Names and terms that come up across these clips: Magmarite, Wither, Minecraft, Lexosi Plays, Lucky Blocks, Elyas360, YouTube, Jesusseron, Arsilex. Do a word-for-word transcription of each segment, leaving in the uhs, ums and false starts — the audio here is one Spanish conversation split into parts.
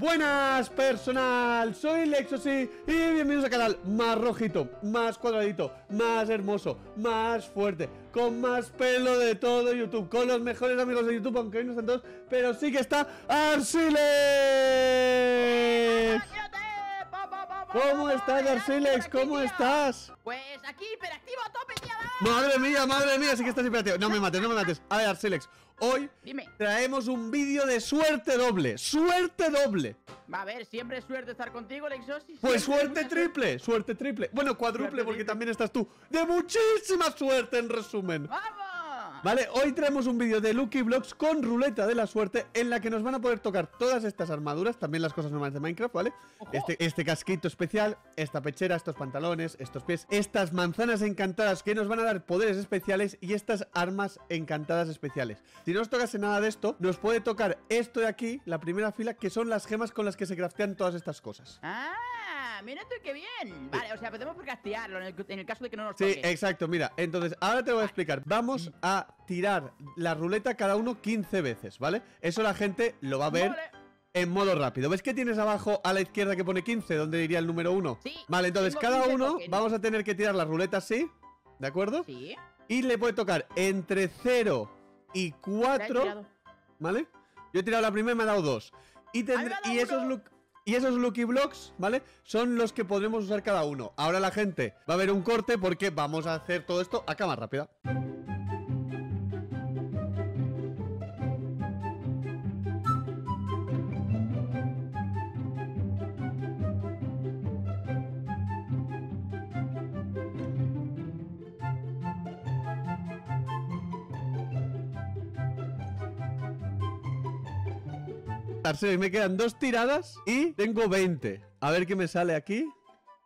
Buenas personal, soy Lexosi y bienvenidos al canal más rojito, más cuadradito, más hermoso, más fuerte, con más pelo de todo YouTube, con los mejores amigos de YouTube, aunque hoy no están todos, pero sí que está Arsilex. ¿Cómo estás, Arsilex? ¿Cómo estás? Pues aquí hiperactivo a tope, tía. Madre mía, madre mía, sí que estás hiperactivo. No me mates, no me mates. A ver, Arsilex, hoy Dime. traemos un vídeo de suerte doble. ¡Suerte doble! Va a ver, siempre es suerte estar contigo, Lexosi. Pues suerte triple, suerte triple. Bueno, cuádruple, porque triple. también estás tú. De muchísima suerte, en resumen. ¡Vamos! Vale, hoy traemos un vídeo de Lucky Blocks con ruleta de la suerte, en la que nos van a poder tocar todas estas armaduras, también las cosas normales de Minecraft, ¿vale? Este, este casquito especial, esta pechera, estos pantalones, estos pies, estas manzanas encantadas que nos van a dar poderes especiales y estas armas encantadas especiales. Si no os tocase nada de esto, nos puede tocar esto de aquí, la primera fila, que son las gemas con las que se craftean todas estas cosas. ¡Ah! ¡Mira tú qué bien! Vale, o sea, podemos craftearlo en el, en el caso de que no nos toque. Sí, exacto, mira. Entonces, ahora te voy a explicar. Vamos a tirar la ruleta cada uno quince veces, ¿vale? Eso la gente lo va a ver vale. en modo rápido. ¿Ves que tienes abajo a la izquierda que pone quince, donde iría el número uno? Sí. Vale, entonces cada uno toquen. vamos a tener que tirar la ruleta así, ¿de acuerdo? Sí. Y le puede tocar entre cero y cuatro, ¿vale? Yo he tirado la primera y me ha dado dos. Y, tendré, y, esos look, y esos Lucky Blocks, ¿vale? Son los que podremos usar cada uno. Ahora la gente va a ver un corte porque vamos a hacer todo esto a cámara rápida. Me quedan dos tiradas y tengo veinte. A ver qué me sale aquí.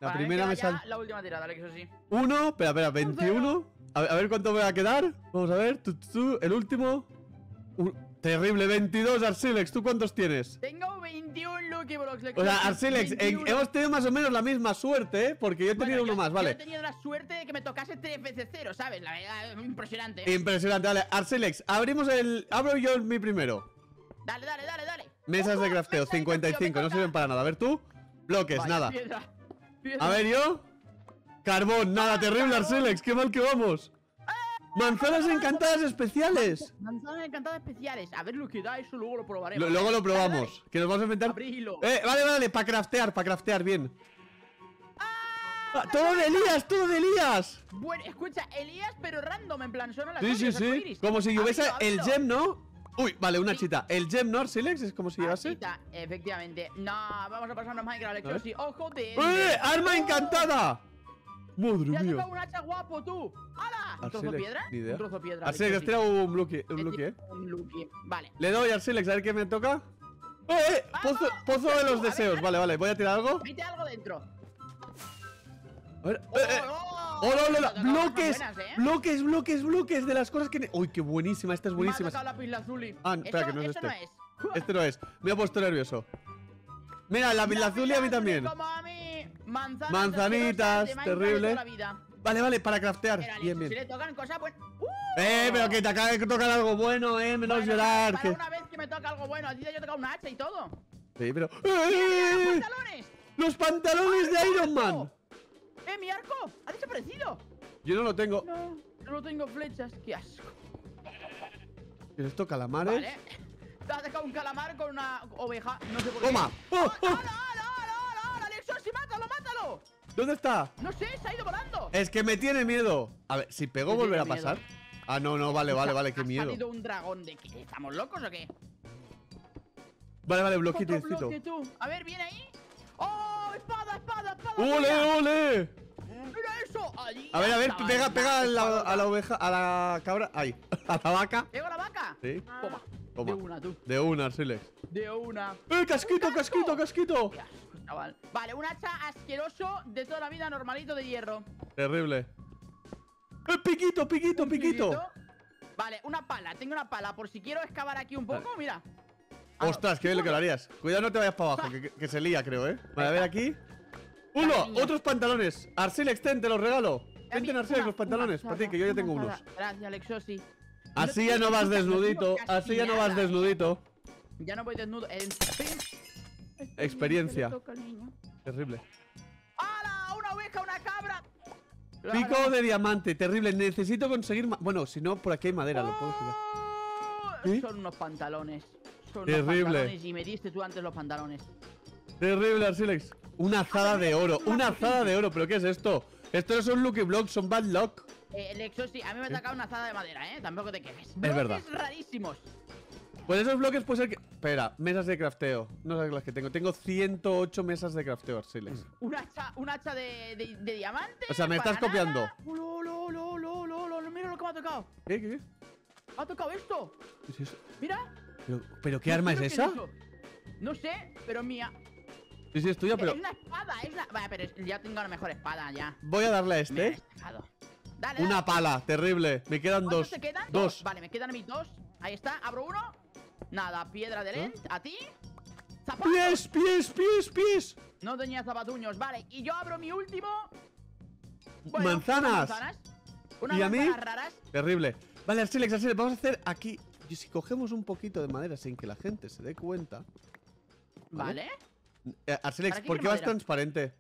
La vale, primera me sale. La última tirada, Alex, eso sí. Uno, espera, espera, veintiuno. A ver, a ver cuánto me va a quedar. Vamos a ver. Tu, tu, el último. Un... Terrible, veintidós, Arsilex. ¿Tú cuántos tienes? Tengo veintiuno Lucky Blocks, Lex. O sea, Arsilex, eh, hemos tenido más o menos la misma suerte, ¿eh? Porque yo he tenido bueno, uno yo, más, ¿vale? Yo he tenido la suerte de que me tocase tres veces cero, ¿sabes? La verdad, impresionante. Impresionante, vale. Arsilex, abrimos el. Abro yo mi primero. Dale, dale, dale, dale. Mesas de crafteo, cincuenta y cinco, no sirven para nada. A ver tú, bloques, Vaya, nada piedra, piedra. A ver yo, carbón, nada, terrible Arsilex, qué mal que vamos. Manzanas encantadas especiales. Manzanas encantadas especiales. A ver lo que da, eso luego lo probaremos. Lo, Luego lo probamos, dale, dale. que nos vamos a inventar. Abrilo. Eh, vale, vale, para craftear, para craftear, bien. Ah, todo de Elías, todo de Elías. Bueno, escucha, Elías pero random, en plan, son las Sí, sí, sí, como si hubiese el gem, ¿no? Uy, vale, una sí. chita. El gem, ¿no, Arsilex? Es como si llevase. Chita, efectivamente. No, vamos a pasarnos Minecraft, Lexosi. ¡Ojo de! ¡Eh! ¡Arma oh. encantada! ¡Madre mía! ¡Te has tocado un hacha guapo, tú! ¡Hala! ¿Un trozo de piedra? Ni idea. Un trozo de piedra. Arsilex, tira un bloque. Un bloque, ¿eh? Un bloque. Vale. Le doy a Arsilex, a ver qué me toca. ¡Eh! eh! Pozo, pozo de los deseos. Vale, vale. Voy a tirar algo. Mete algo dentro. A ver. ¡Eh! eh. ¡Hola, hola, hola! ¡Bloques! Buenas, ¿eh? ¡Bloques, bloques, bloques! De las cosas que... ¡Uy, qué buenísima! Esta es buenísima. Me ha tocado la Pilazuli. Ah, espera, eso, que no es este. No es. Este no es. Me ha puesto nervioso. Mira, la Pilazuli a mí también. Como a mí. Manzanas, Manzanitas, terrible. Vale, vale, para craftear. Pero, bien, bien. Si le tocan cosas, pues... ¡Uh! Eh, pero que te acaba de tocar algo bueno, eh. Menos bueno, llorar. Para que... una vez que me toca algo bueno. Así yo he tocado una hacha y todo. Sí, pero... ¡Eh! ¡Pantalones! ¡Los pantalones de Iron Man! ¡Eh, mi arco! ¡Ha desaparecido! Yo no lo tengo. No, yo no tengo flechas. ¡Qué asco! ¿Pero esto calamares? Vale. Te has dejado un calamar con una oveja. No sé por qué. ¡Toma! ¡Oh, oh! ¡Hala, hala, hala, hala! ¡Lexosi, mátalo, mátalo! ¿Dónde está? No sé, se ha ido volando. Es que me tiene miedo. A ver, si pegó, volverá a pasar. Ah, no, no, vale, vale, vale, qué miedo. ¿Ha salido un dragón de qué? ¿Estamos locos o qué? Vale, vale, bloquito, bloquito. A ver, viene ahí. ¡Oh, espada, espada, espada! ¡Ole, ole! ¡Mira eso! Allí a ver, a ver, pega, pega a la, a la oveja, a la cabra. Ahí, a la vaca. ¿Pego a la vaca? Sí. Toma. Toma. De una, tú. De una, Arsilex. De una. ¡Eh, casquito, ¿Un casquito, casquito! Qué asco, chaval. Vale, un hacha asqueroso de toda la vida, normalito de hierro. Terrible. ¡Eh, piquito, piquito, piquito! piquito? Vale, una pala, tengo una pala. Por si quiero excavar aquí un poco, vale. mira. Ostras, qué bien lo que lo harías. Cuidado, no te vayas para abajo, que, que se lía, creo, ¿eh? Vale, a ver aquí. ¡Uno! ¡Otros pantalones! Arsilex, ten, te los regalo. Ten, Arsilex, los pantalones. Para ti, que yo ya tengo unos. Gracias, Lexosi. Así ya no vas desnudito. Así ya no vas desnudito. Ya no voy desnudo. Experiencia. Terrible. ¡Hala! ¡Una oveja, una cabra! Claro. Pico de diamante, terrible. Necesito conseguir más. Bueno, si no, por aquí hay madera, oh, lo puedo tirar. ¿Eh? Son unos pantalones. Son terrible. Unos pantalones y me diste tú antes los pantalones. Terrible, Arsilex. Una azada de oro. Una azada de oro. ¿Pero qué es esto? Esto no son Lucky Blocks, son Bad Luck. Eh, Lexosi, a mí me ha atacado una azada de madera, ¿eh? Tampoco te quejes. Es bloques verdad. Rarísimos. Pues esos bloques puede ser que... Espera, mesas de crafteo. No sabes las que tengo. Tengo ciento ocho mesas de crafteo, Arsilex. ¿Un hacha, un hacha de, de, de diamante? O sea, me estás copiando. ¡Lo, lo, lo, lo, lo, lo! Mira lo que me ha tocado. ¿Qué? ¿Qué? ¿Me ha tocado esto? ¿Qué es eso? Mira. ¿Pero, pero qué arma es esa? No sé, pero es mía. Sí, sí, es tuya, pero... Es una espada, es la... Vale, pero ya tengo la mejor espada, ya. Voy a darle a este. Dale, dale. Una pala, terrible. Me quedan dos. ¿Te quedan? Dos. Vale, me quedan a mis dos. Ahí está, abro uno. Nada, piedra de lent. ¿Eh? ¿A ti? ¡Zapatos! ¡Pies, pies, pies, pies! No tenía zapatuños, vale. Y yo abro mi último. Bueno, manzanas. manzanas. Unas ¿Y manzanas a mí? Raras. Terrible. Vale, Arsilex, Arsilex, vamos a hacer aquí. Y si cogemos un poquito de madera sin que la gente se dé cuenta. Vale. ¿Vale? Eh, Arsilex, ¿por qué vas madera? transparente?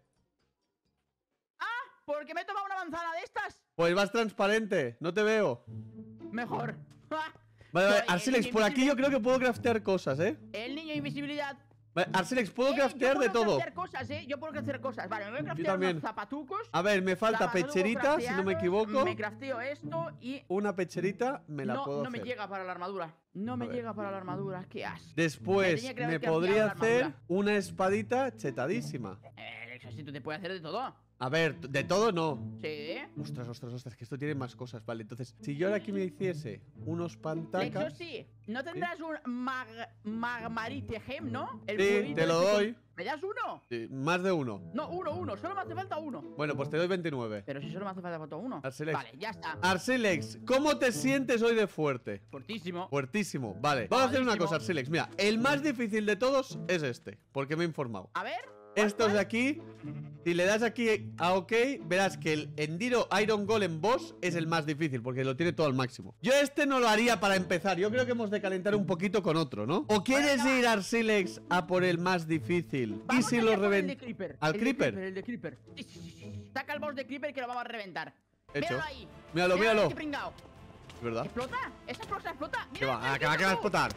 ¡Ah! Porque me he tomado una manzana de estas. Pues vas transparente, no te veo. Mejor. Vale, vale, Arsilex, por aquí yo creo que puedo craftear cosas, ¿eh? El niño invisibilidad. Vale, Arsilex, puedo eh, craftear yo puedo de todo. Craftear cosas, ¿eh? Yo puedo craftear cosas. Vale, me voy a craftear unos zapatucos. A ver, me falta pecherita, si no me equivoco. Me crafteo esto y... Una pecherita me la no, puedo No, no me llega para la armadura. No me llega para la armadura, qué asco. Después me, que me que podría hacer una espadita chetadísima. Eh, Lexosi, tú te puedes hacer de todo. A ver, de todo no. Sí. Ostras, ostras, ostras, que esto tiene más cosas. Vale, entonces, si yo ahora aquí me hiciese unos pantacas... Lexosi, ¿no tendrás ¿sí? un mag, Magmarite gem, no? El sí, te lo doy. ¿Me das uno? Sí, más de uno. No, uno, uno. Solo me hace falta uno. Bueno, pues te doy veintinueve. Pero si solo me hace falta uno. Arsilex. Vale, ya está. Arsilex, ¿cómo te sientes hoy de fuerte? Fuertísimo. Fuertísimo, vale. Vamos a hacer una cosa, Arsilex. Mira, el más difícil de todos es este, porque me he informado. A ver. Estos de aquí, si le das aquí a OK, verás que el Endiro Iron Golem Boss es el más difícil, porque lo tiene todo al máximo. Yo este no lo haría para empezar, yo creo que hemos de calentar un poquito con otro, ¿no? ¿O quieres ir, Arsilex, a por el más difícil? Vamos. ¿Y si lo reventas? ¿Al Creeper? El de Creeper. Sí, sí, sí. Saca el boss de Creeper que lo vamos a reventar. Hecho. Míralo ahí. Míralo, míralo. Es verdad. ¿Explota? ¿Esa explota? ¿Explota? ¿Qué va? Acaba de explotar.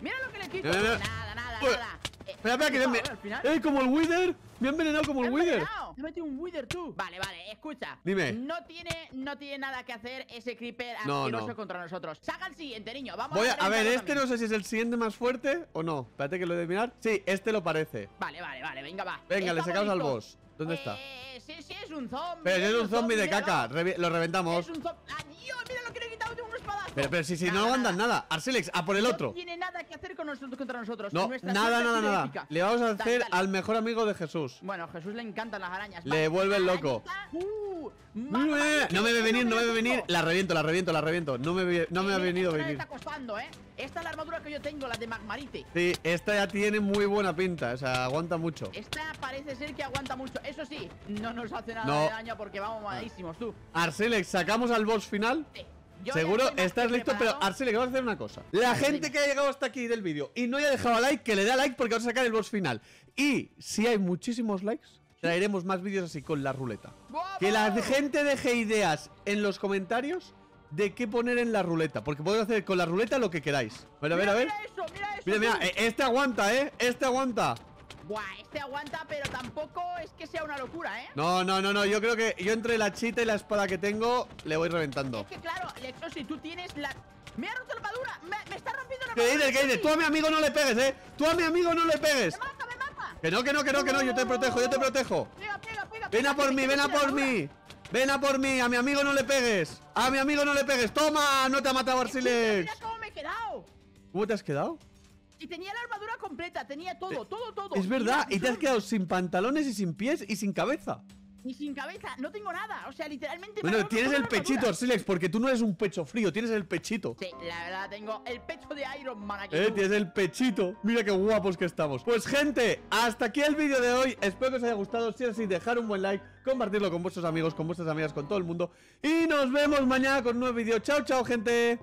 Mira lo que le quito. Nada, nada, nada. Espera, espera, que me... ¡Eh, hey, como el Wither! ¡Me han envenenado como el Wither! ¡Me he metido un Wither, tú! Vale, vale, escucha. Dime. No tiene, no tiene nada que hacer ese Creeper no, asqueroso no. contra nosotros. Saca el siguiente, niño. Vamos Voy a... A ver, este también. No sé si es el siguiente más fuerte o no. Espérate que lo he de mirar. Sí, este lo parece. Vale, vale, vale, venga, va. Venga, le sacamos al boss. ¿Dónde eh, está? Sí, sí, es un zombie. Pero es un zombie de caca. Re lo reventamos. Es un zombie. ¡Adiós! Mira lo que le he quitado de un espadazo. Pero, pero si, si nada, no andan nada. nada. Arsilex, a por el otro. No tiene nada que hacer con nosotros contra nosotros. No, nada, nada, nada. Le vamos a hacer dale, dale. al mejor amigo de Jesús. Bueno, a Jesús le encantan las arañas. Le vuelven loco. Uh, mamá, no me ve venir, no me ve venir. La reviento, la reviento, la reviento. No me, ve, no me eh, ha venido a venir. Está costando, ¿eh? Esta es la armadura que yo tengo, la de Magmarite. Sí, esta ya tiene muy buena pinta. O sea, aguanta mucho. Esta parece ser que aguanta mucho. Eso sí, no nos hace nada no. de daño porque vamos malísimos, tú. Arsilex, ¿sacamos al boss final? Sí. Yo Seguro estás listo, preparado. pero Arsilex, vamos a hacer una cosa. La Arsilex. gente que ha llegado hasta aquí del vídeo y no haya dejado like, que le dé like porque vamos a sacar el boss final. Y si hay muchísimos likes, traeremos más vídeos así con la ruleta. ¡Vamos! Que la gente deje ideas en los comentarios de qué poner en la ruleta, porque podéis hacer con la ruleta lo que queráis. Bueno, a ver, a ver. Mira eso, mira eso. Mira, mira, este aguanta, ¿eh? Este aguanta. Buah, este aguanta, pero tampoco es que sea una locura, ¿eh? No, no, no, no. Yo creo que yo entre la hachita y la espada que tengo le voy reventando. Es que claro, Lexosi, tú tienes la... ¡Me ha roto la armadura! ¡Me, me está rompiendo la armadura! ¿Qué dices? ¿Qué dices? Tú a mi amigo no le pegues, ¿eh? Tú a mi amigo no le pegues. ¡Me mata, me mata! Que no, que no, que no, que no. Yo te protejo, yo te protejo. Pega, pega, pega. Ven a por mí, ven a por mí. Ven a por mí. A mi amigo no le pegues. A mi amigo no le pegues. ¡Toma! No te ha matado, Arsilex. Mira cómo me he quedado. ¿Cómo te has quedado? Y tenía la armadura completa, tenía todo, todo, todo. Es verdad, y te has quedado sin pantalones y sin pies y sin cabeza. Y sin cabeza, no tengo nada, o sea, literalmente... Bueno, tienes el pechito, Arsilex, porque tú no eres un pecho frío, tienes el pechito. Sí, la verdad, tengo el pecho de Iron Man aquí. Eh, tienes el pechito, mira qué guapos que estamos. Pues gente, hasta aquí el vídeo de hoy, espero que os haya gustado, si es así, dejar un buen like, compartirlo con vuestros amigos, con vuestras amigas, con todo el mundo. Y nos vemos mañana con un nuevo vídeo, chao, chao, gente.